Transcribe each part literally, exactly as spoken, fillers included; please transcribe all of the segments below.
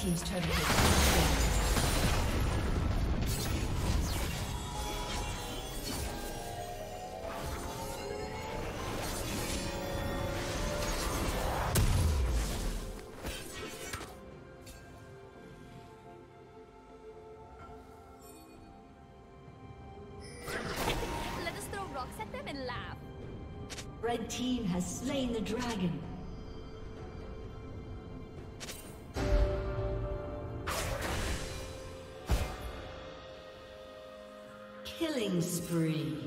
He's trying to get Red team has slain the dragon. Killing spree.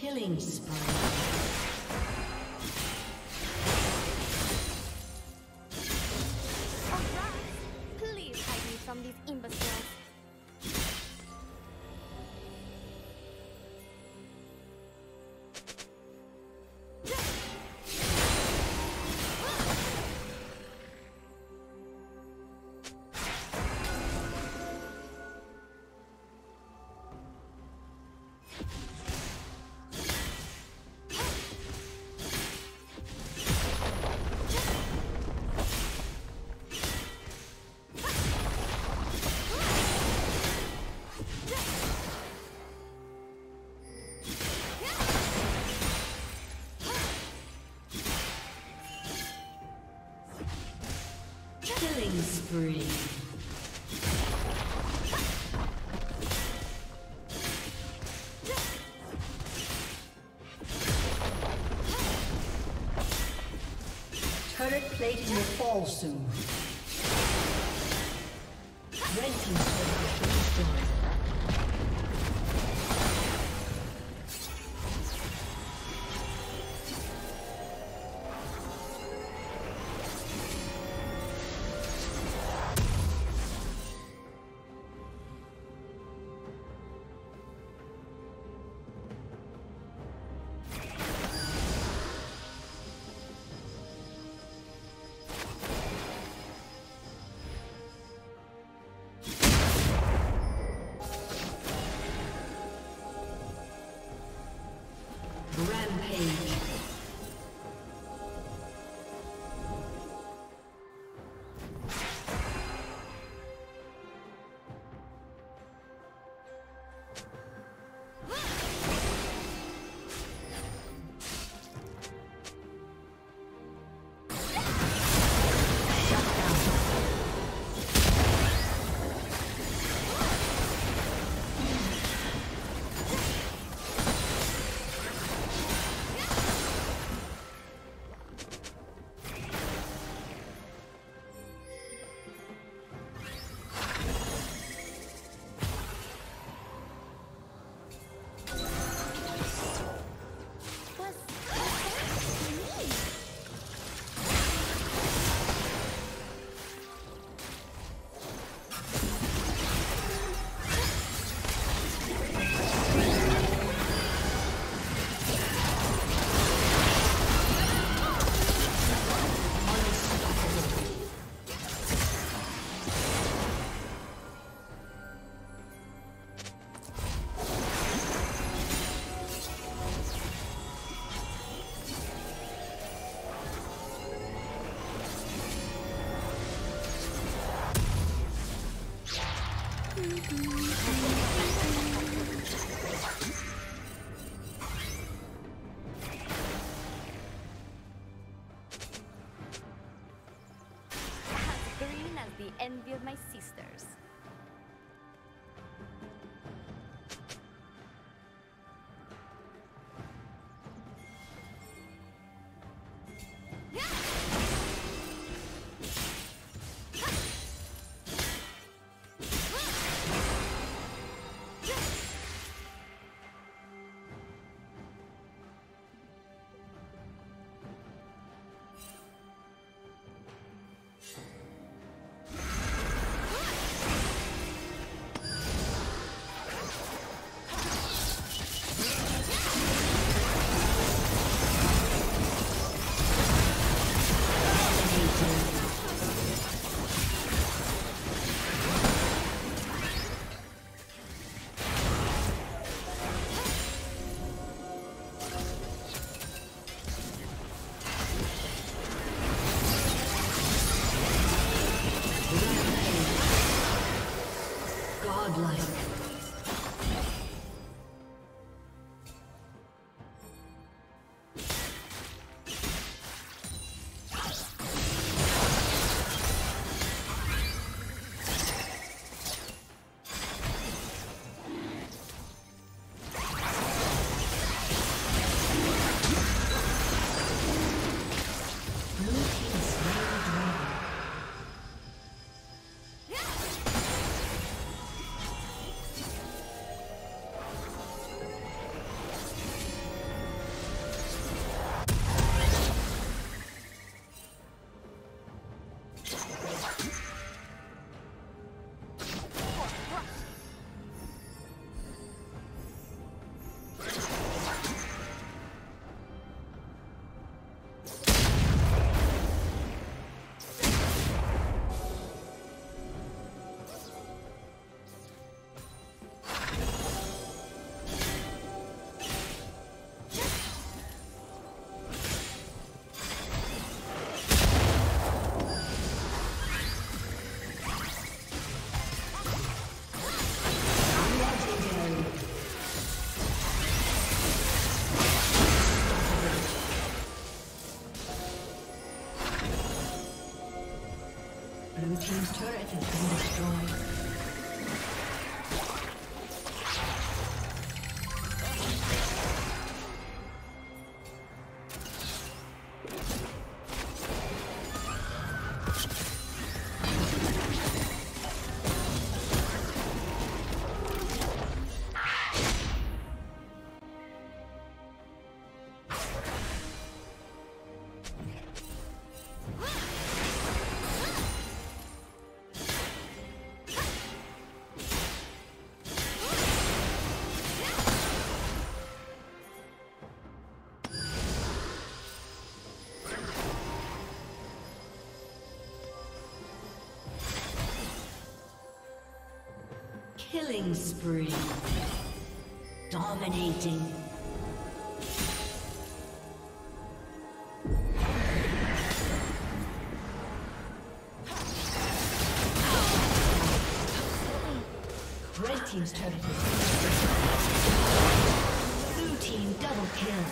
Killing spree. Spree. Turret plating will fall soon. Red team's turret has been destroyed. Envy of my sisters. Blue team's turret has been destroyed. Killing spree. Dominating. Red team's turret is blue team double kill.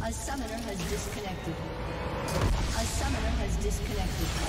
A summoner has disconnected. A summoner has disconnected.